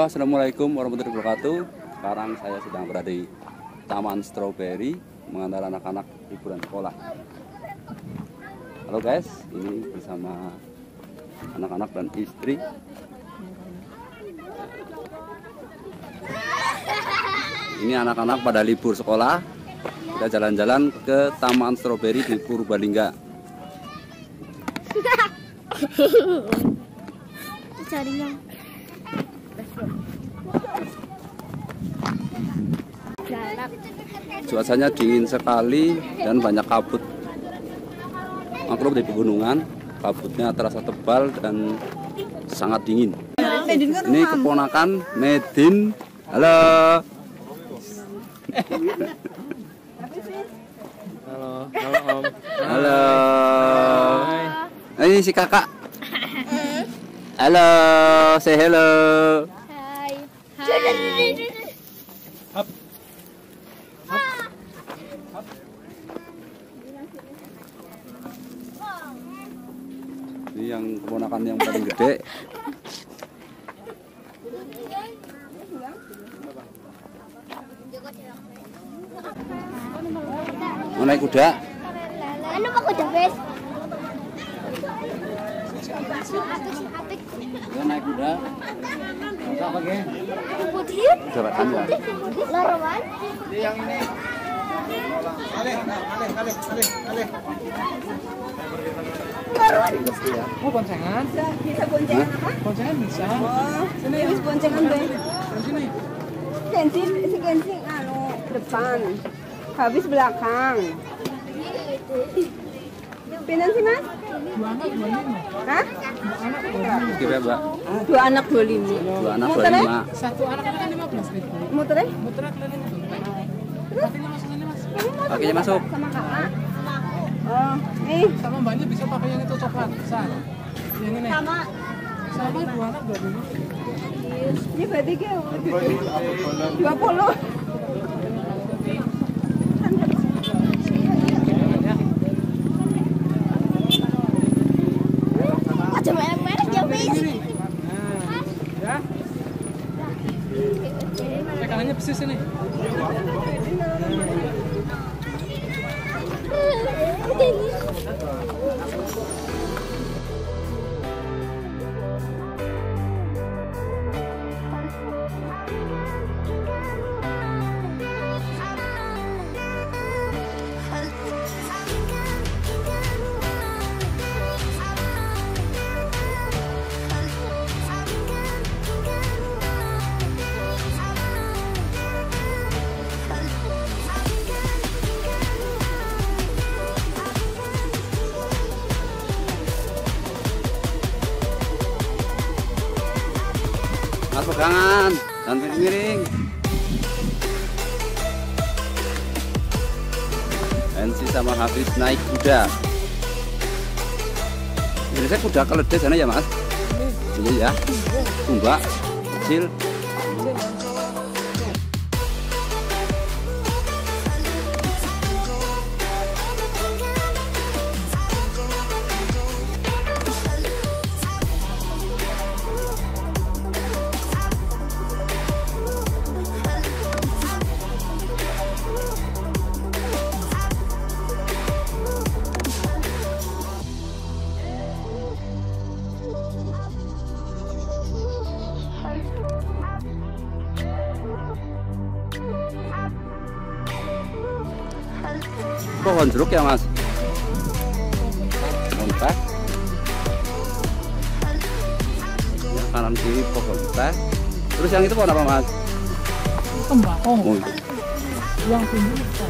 Halo, assalamualaikum warahmatullahi wabarakatuh. Sekarang saya sedang berada di Taman Stroberi mengantar anak-anak liburan sekolah. Halo guys, ini bersama anak-anak dan istri. Ini anak-anak pada libur sekolah. Kita jalan-jalan ke Taman Stroberi di Purbalingga. Carinya. Cuacanya dingin sekali dan banyak kabut. Mangrove di pegunungan, kabutnya terasa tebal dan sangat dingin. Ini keponakan Medin. Halo. Halo. Halo Om. Halo. Ini si kakak. Halo. Say hello. Hai. Hai. Hap. Hap. Hap. Ini yang keponakan yang paling gede. Mau naik kuda? Anu mau kuda bes. Mau naik kuda? Apa ge? Putri? Coba Lorowan. Yang ini. Ale. Lorowan bisa ya. Oh, boncengan. Bisa boncengan apa? Boncengan bisa. Sini wis boncengan bae. Sini. Kencing anu depan. Habis belakang. Pinten sih, Mas? Hah? Dua anak 25. Satu anak kan 15.000. Muternya? Muternya keliling. Terus? Kakinya masuk. Sama kakak. Oh, nih. Sama mbaknya bisa pakai yang itu coklat. Sama. Yang ini. Sama dua anak 25. Ini berarti ke 20. Tekanannya persis ini. Pegangan, jangan miring-miring. Ensi sama Hafiz naik kuda. Ini saya kuda keledai sana ya Mas. Ini ya, tumbak kecil. Pohon jeruk ya Mas? Pohon teh. Ya, kanan kiri pohon teh. Terus yang itu pohon apa Mas? Tembakau. Yang tinggi itu.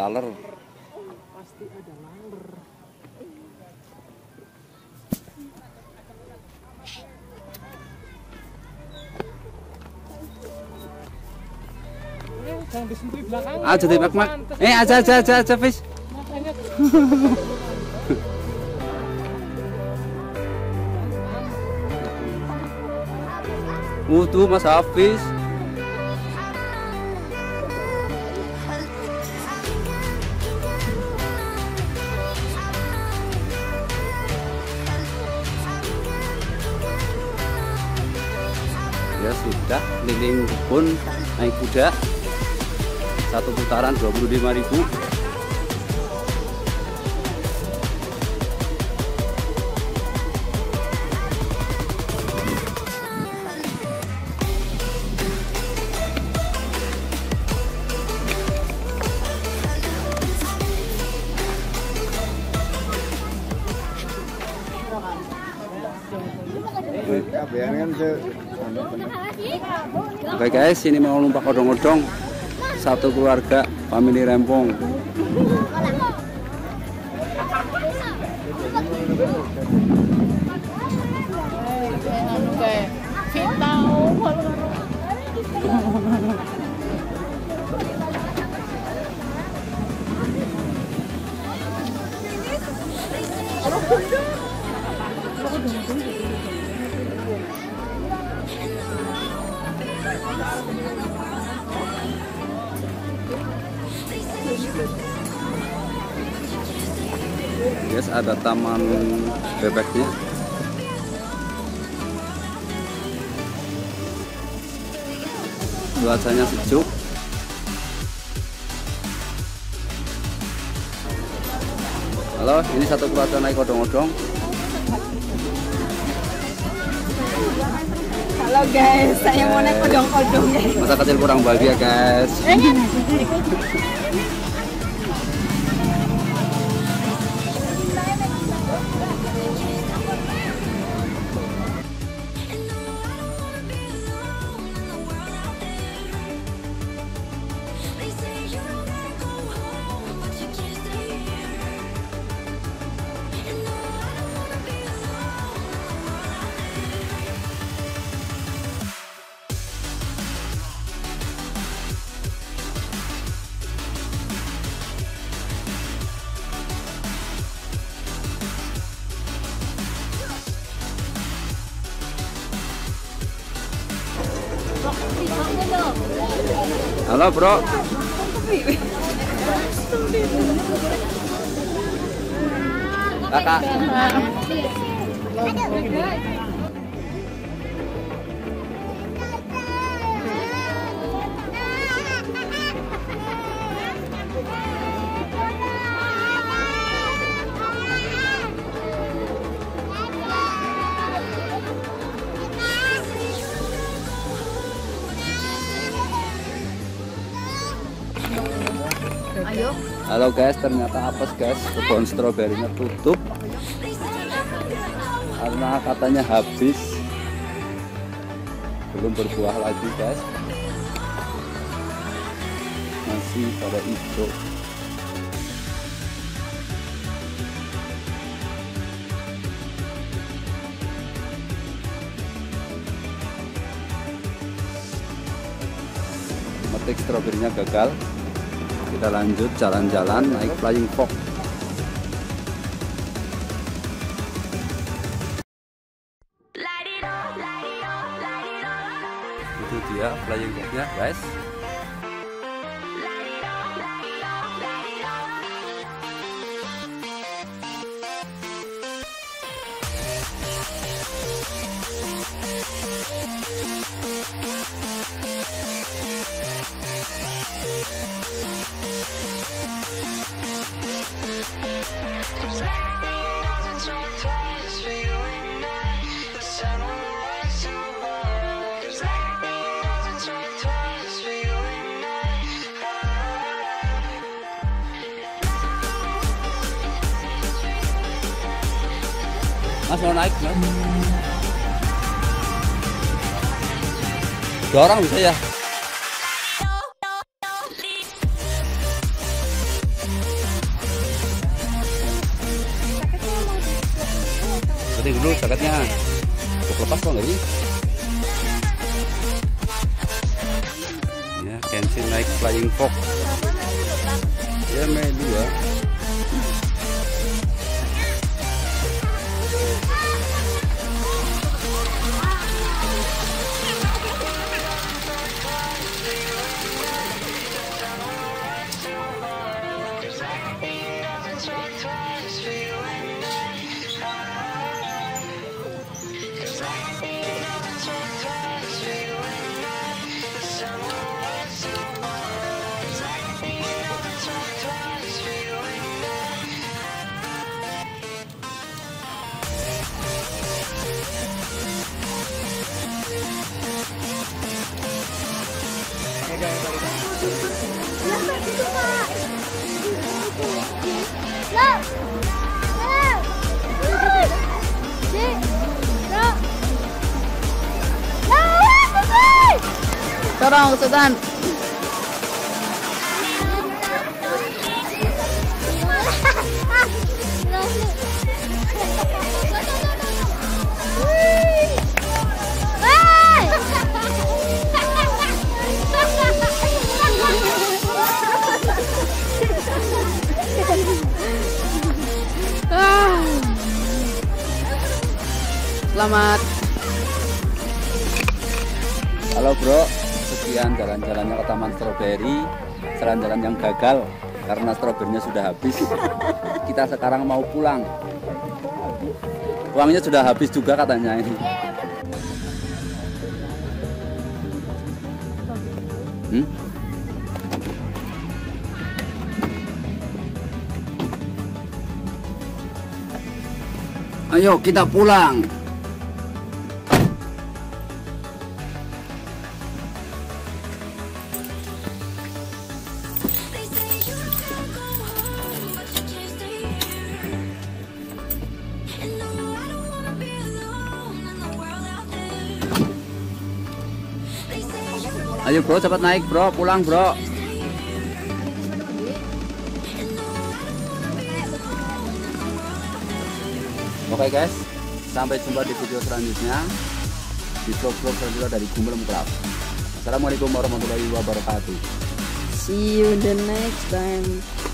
laler. Pasti ada laler. Jangan disentuh belakang. Aja deh, Mak. Aja, Fis. Makanya. Tuh Mas Hafiz. Ya sudah, keliling kebun naik kuda. Satu putaran 25.000. Oke guys, ini mau numpak odong-odong. Satu keluarga, family Rempong. Yes, ada taman bebeknya. Cuacanya sejuk. Halo, ini satu keluarga naik odong-odong. Halo guys, saya mau naik odong-odong guys. Masa kecil kurang bahagia guys. Halo bro. Kakak. Halo guys, ternyata apes guys, kebun stroberinya tutup karena katanya habis, belum berbuah lagi guys, masih pada hijau. Metik stroberinya gagal. Kita lanjut jalan-jalan naik flying fox. Itu dia flying foxnya guys. Mas mau naik, Mas. Dua orang bisa ya? Tadi dulu jaketnya. Kok lepas kok nggak ini? Ya, Kenshi naik flying fox. Ya, main dua. Tolong Sultan. Selamat. Halo bro, sekian jalan-jalannya ke Taman Stroberi. Jalan-jalan yang gagal karena stroberinya sudah habis. Kita sekarang mau pulang. Uangnya sudah habis juga katanya ini. Ayo kita pulang. Ayo bro, cepat naik bro, pulang bro. Oke guys, sampai jumpa di video selanjutnya, di vlog-vlog selanjutnya dari Gumelem Craft. Assalamualaikum warahmatullahi wabarakatuh. See you the next time.